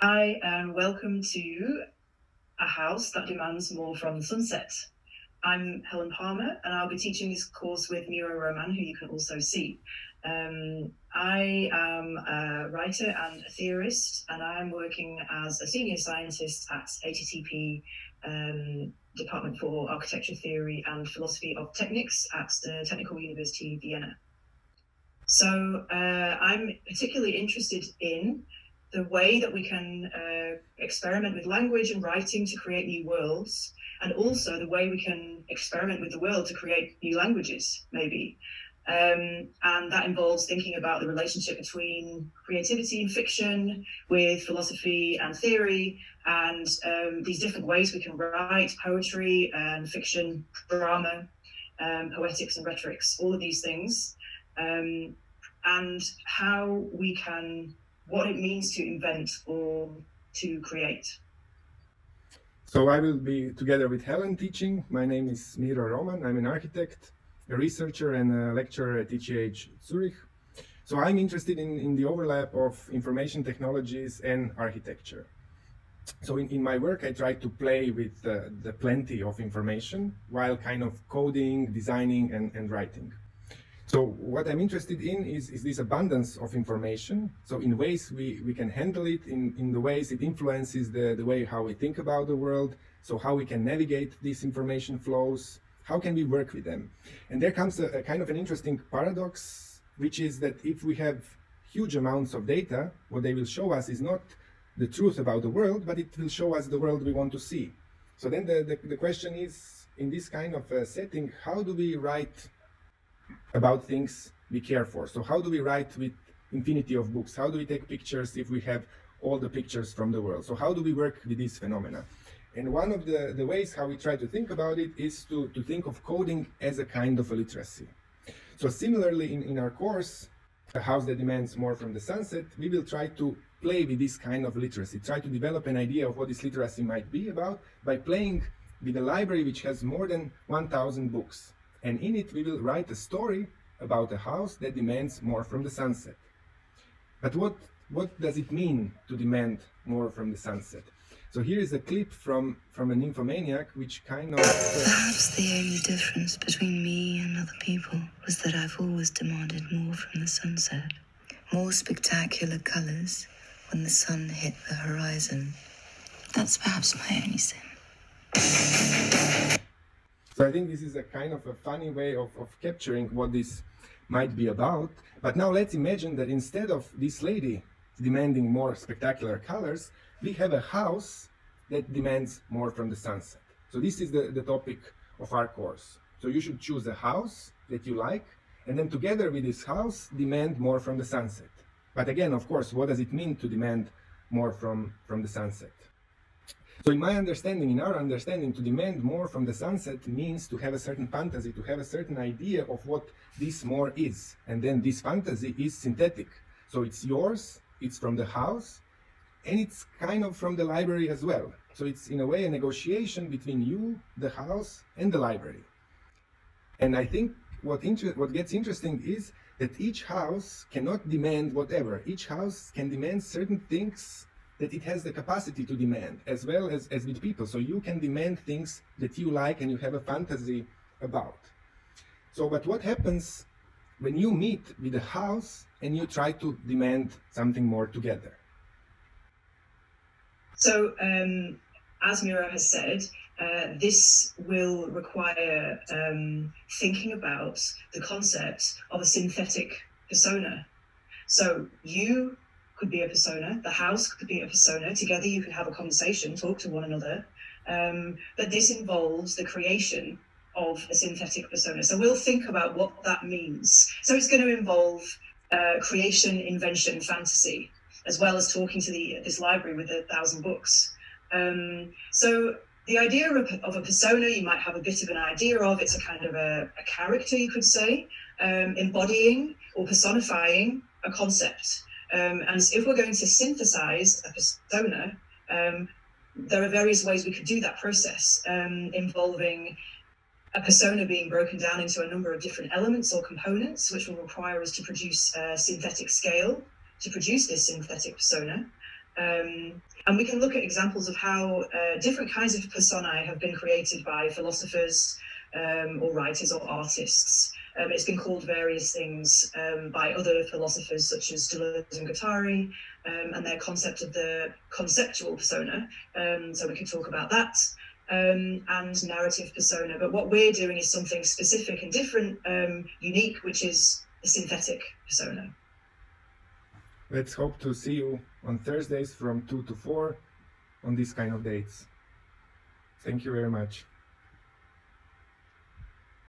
Hi, and welcome to A House That Demands More from the Sunset. I'm Helen Palmer, and I'll be teaching this course with Miro Roman, who you can also see. I am a writer and a theorist, and I'm working as a senior scientist at ATTP, Department for Architecture Theory and Philosophy of Technics at the Technical University Vienna. So I'm particularly interested in the way that we can experiment with language and writing to create new worlds, and also the way we can experiment with the world to create new languages, maybe. And that involves thinking about the relationship between creativity and fiction, with philosophy and theory, and these different ways we can write poetry and fiction, drama, poetics and rhetorics, all of these things, and how we can, what it means to invent or to create. So I will be together with Helen teaching. My name is Miro Roman. I'm an architect, a researcher and a lecturer at ETH Zurich. So I'm interested in the overlap of information technologies and architecture. So in my work, I try to play with the plenty of information while kind of coding, designing and writing. So what I'm interested in is this abundance of information. So in ways we can handle it, in the ways it influences the way how we think about the world. So how we can navigate these information flows, how can we work with them? And there comes a kind of an interesting paradox, which is that if we have huge amounts of data, what they will show us is not the truth about the world, but it will show us the world we want to see. So then the question is, in this kind of a setting, how do we write about things we care for? So how do we write with infinity of books? How do we take pictures if we have all the pictures from the world? So how do we work with these phenomena? And one of the ways how we try to think about it is to think of coding as a kind of a literacy. So similarly, in our course, A House That Demands More from the Sunset, we will try to play with this kind of literacy, try to develop an idea of what this literacy might be about by playing with a library which has more than 1,000 books. And in it, we will write a story about a house that demands more from the sunset. But what does it mean to demand more from the sunset? So here is a clip from a Nymphomaniac, which kind of... Perhaps the only difference between me and other people was that I've always demanded more from the sunset. More spectacular colors when the sun hit the horizon. That's perhaps my only sin. So I think this is a kind of a funny way of capturing what this might be about. But now let's imagine that instead of this lady demanding more spectacular colors, we have a house that demands more from the sunset. So this is the topic of our course. So you should choose a house that you like, and then together with this house, demand more from the sunset. But again, of course, what does it mean to demand more from the sunset? So in my understanding, in our understanding, to demand more from the sunset means to have a certain fantasy, to have a certain idea of what this more is. And then this fantasy is synthetic. So it's yours, it's from the house, and it's kind of from the library as well. So it's in a way a negotiation between you, the house, and the library. And I think what gets interesting is that each house cannot demand whatever. Each house can demand certain things that it has the capacity to demand, as well as with people. So you can demand things that you like and you have a fantasy about. So, but what happens when you meet with a house and you try to demand something more together? So, as Miro has said, this will require thinking about the concept of a synthetic persona. So you could be a persona, the house could be a persona, together you could have a conversation, talk to one another, but this involves the creation of a synthetic persona. So we'll think about what that means. So it's going to involve creation, invention, fantasy, as well as talking to this library with 1,000 books. So the idea of a persona, you might have a bit of an idea of, it's a kind of a character, you could say, embodying or personifying a concept. And if we're going to synthesize a persona, there are various ways we could do that process, involving a persona being broken down into a number of different elements or components, which will require us to produce a synthetic scale to produce this synthetic persona. And we can look at examples of how different kinds of personae have been created by philosophers or writers or artists. It's been called various things by other philosophers such as Deleuze and Guattari, and their concept of the conceptual persona. So we can talk about that. And narrative persona, but what we're doing is something specific and different, unique, which is a synthetic persona. Let's hope to see you on Thursdays from 2 to 4 on these kind of dates. Thank you very much.